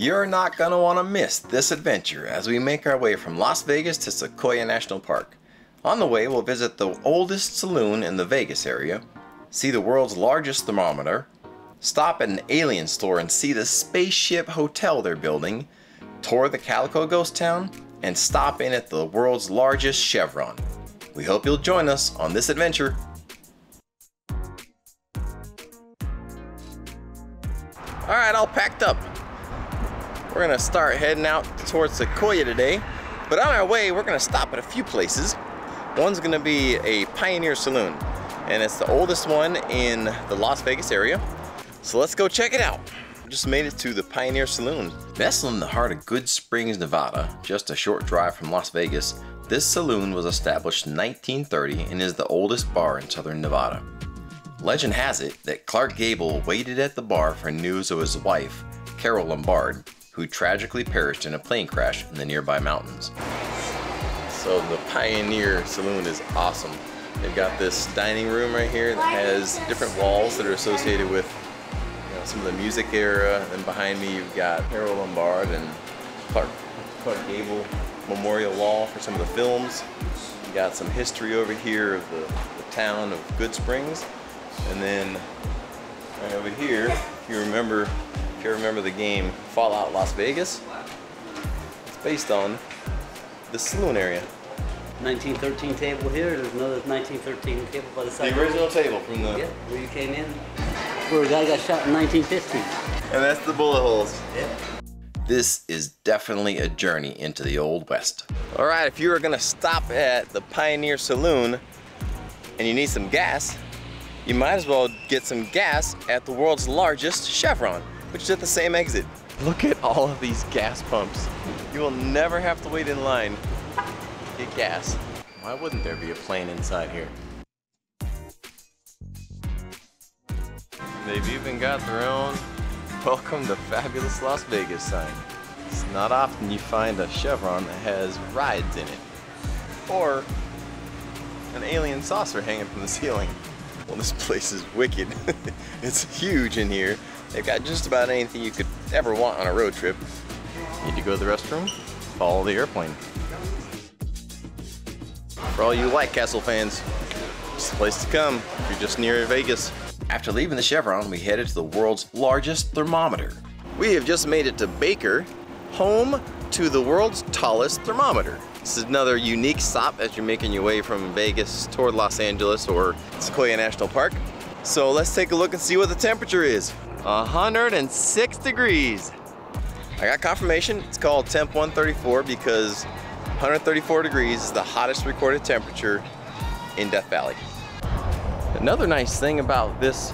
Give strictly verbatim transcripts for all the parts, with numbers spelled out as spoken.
You're not going to want to miss this adventure as we make our way from Las Vegas to Sequoia National Park. On the way, we'll visit the oldest saloon in the Vegas area, see the world's largest thermometer, stop at an alien store and see the spaceship hotel they're building, tour the Calico Ghost Town, and stop in at the world's largest Chevron. We hope you'll join us on this adventure. All right, all packed up. We're gonna start heading out towards Sequoia today, but on our way, we're gonna stop at a few places. One's gonna be a Pioneer Saloon, and it's the oldest one in the Las Vegas area. So let's go check it out. Just made it to the Pioneer Saloon. Nestled in the heart of Goodsprings, Nevada, just a short drive from Las Vegas, this saloon was established in nineteen thirty and is the oldest bar in southern Nevada. Legend has it that Clark Gable waited at the bar for news of his wife, Carol Lombard, who tragically perished in a plane crash in the nearby mountains. So the Pioneer Saloon is awesome. They've got this dining room right here that has different walls that are associated with some of the music era, and behind me you've got Carol Lombard and Clark, Clark Gable memorial wall for some of the films. You got some history over here of the, the town of Goodsprings, and then right over here, if you remember, if you remember the game Fallout Las Vegas, it's based on the saloon area. nineteen thirteen table here. There's another nineteen thirteen table by the side. The original table from the yeah, where you came in. Where a guy got shot in nineteen fifty. And that's the bullet holes. Yeah. This is definitely a journey into the Old West. All right, if you are gonna stop at the Pioneer Saloon and you need some gas, you might as well get some gas at the world's largest Chevron, which is at the same exit. Look at all of these gas pumps. You will never have to wait in line to get gas. Why wouldn't there be a plane inside here? They've even got their own "Welcome to Fabulous Las Vegas" sign. It's not often you find a Chevron that has rides in it, or an alien saucer hanging from the ceiling. Well, this place is wicked. It's huge in here. They've got just about anything you could ever want on a road trip. Need to go to the restroom? Follow the airplane. For all you White Castle fans, it's the place to come if you're just near Vegas. After leaving the Chevron, we headed to the world's largest thermometer. We have just made it to Baker, home to the world's tallest thermometer. This is another unique stop as you're making your way from Vegas toward Los Angeles or Sequoia National Park. So let's take a look and see what the temperature is. one hundred six degrees. I got confirmation. It's called Temp one thirty-four because one hundred thirty-four degrees is the hottest recorded temperature in Death Valley. Another nice thing about this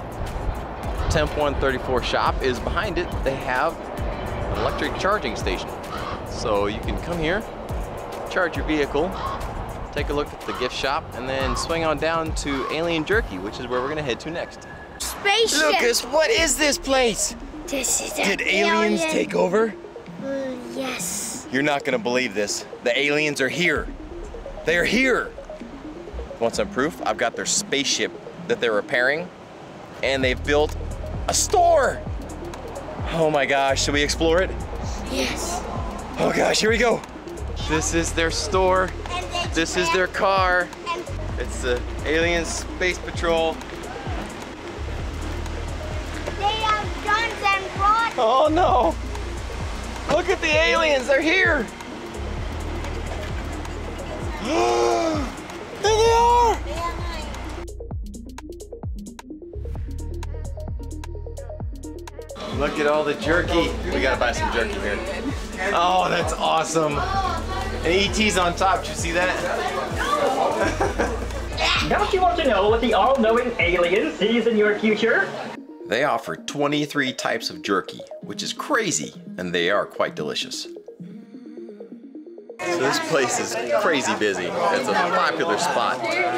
Temp one thirty-four shop is behind it, they have an electric charging station. So you can come here, charge your vehicle, take a look at the gift shop, and then swing on down to Alien Jerky, which is where we're gonna head to next. Spaceship! Lucas, what is this place? This is Did aliens alien. take over? Uh, yes. You're not gonna believe this. The aliens are here. They are here. Want some proof? I've got their spaceship that they're repairing, and they've built a store. Oh my gosh, should we explore it? Yes. Oh gosh, here we go. This is their store. This is their car. It's the Alien Space Patrol. They have guns and rods. Oh no. Look at the aliens, they're here. There they are. Look at all the jerky. We gotta buy some jerky here. Oh, that's awesome. And E T's on top, did you see that? Don't you want to know what the all-knowing alien sees in your future? They offer twenty-three types of jerky, which is crazy, and they are quite delicious. So this place is crazy busy. It's a popular spot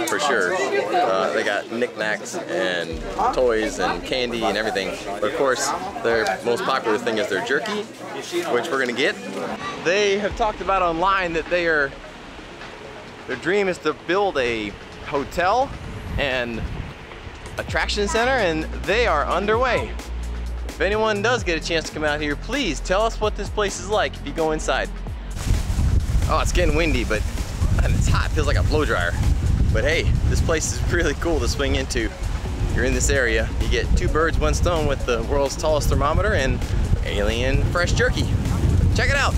for sure. Uh, they got knickknacks and toys and candy and everything. But of course, their most popular thing is their jerky, which we're gonna get. They have talked about online that they are, their dream is to build a hotel and attraction center, and they are underway. If anyone does get a chance to come out here, please tell us what this place is like if you go inside. Oh, it's getting windy, but and it's hot, it feels like a blow dryer. But hey, this place is really cool to swing into. You're in this area, you get two birds, one stone with the world's tallest thermometer and Alien fresh jerky. Check it out.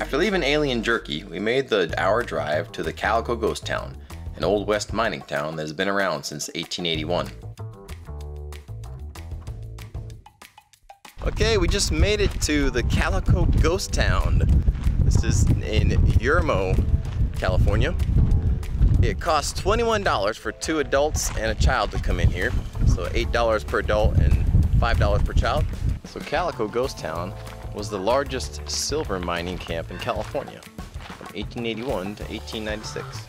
After leaving Alien Jerky, we made the hour drive to the Calico Ghost Town, an old west mining town that has been around since eighteen eighty-one. Okay, we just made it to the Calico Ghost Town. This is in Yermo, California. It costs twenty-one dollars for two adults and a child to come in here. So eight dollars per adult and five dollars per child. So Calico Ghost Town was the largest silver mining camp in California from eighteen eighty-one to eighteen ninety-six.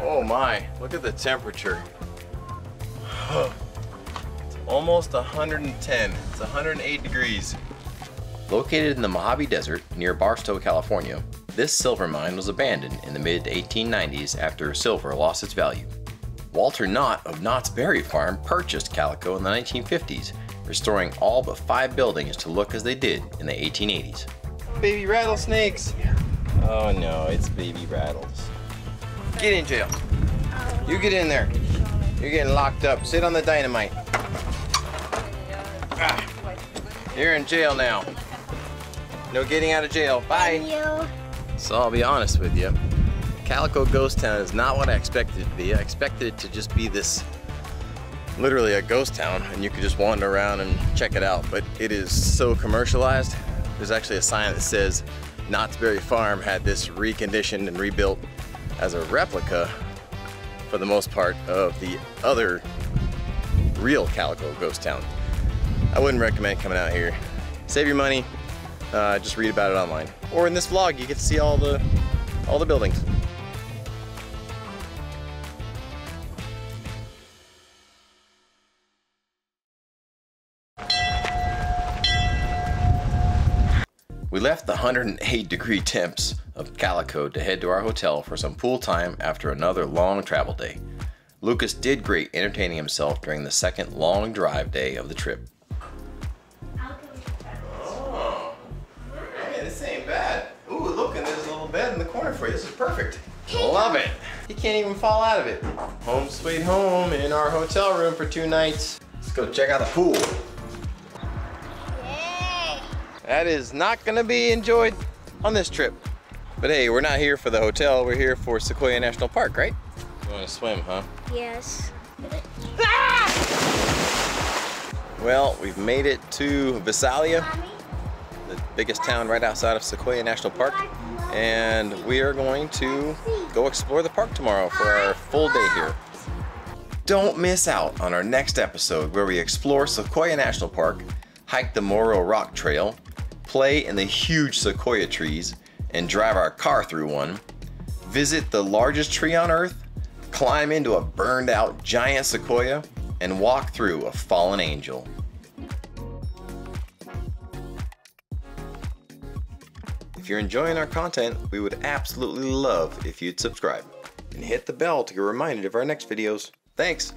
Oh my, look at the temperature. It's almost one hundred ten, it's one hundred eight degrees. Located in the Mojave Desert near Barstow, California, this silver mine was abandoned in the mid eighteen nineties after silver lost its value. Walter Knott of Knott's Berry Farm purchased Calico in the nineteen fifties, restoring all but five buildings to look as they did in the eighteen eighties. Baby rattlesnakes! Oh no, it's baby rattles. Get in jail. You get in there. You're getting locked up. Sit on the dynamite. Ah, you're in jail now. No getting out of jail. Bye! So I'll be honest with you, Calico Ghost Town is not what I expected it to be. I expected it to just be this, literally a ghost town, and you could just wander around and check it out, but it is so commercialized. There's actually a sign that says Knott's Berry Farm had this reconditioned and rebuilt as a replica, for the most part, of the other real Calico Ghost Town. I wouldn't recommend coming out here. Save your money. Uh, just read about it online, or in this vlog you get to see all the all the buildings. We left the one hundred eight degree temps of Calico to head to our hotel for some pool time after another long travel day. Lucas did great entertaining himself during the second long drive day of the trip. For you. This is perfect. Love it. You can't even fall out of it. Home sweet home in our hotel room for two nights. Let's go check out the pool. Yay. That is not gonna be enjoyed on this trip. But hey, we're not here for the hotel. We're here for Sequoia National Park, right? You wanna swim, huh? Yes. Well, we've made it to Visalia, the biggest town right outside of Sequoia National Park. And we are going to go explore the park tomorrow for our full day here. Don't miss out on our next episode where we explore Sequoia National Park, hike the Moro Rock Trail, play in the huge sequoia trees and drive our car through one, visit the largest tree on earth, climb into a burned out giant sequoia, and walk through a fallen angel. If you're enjoying our content, we would absolutely love if you'd subscribe and hit the bell to get reminded of our next videos. Thanks!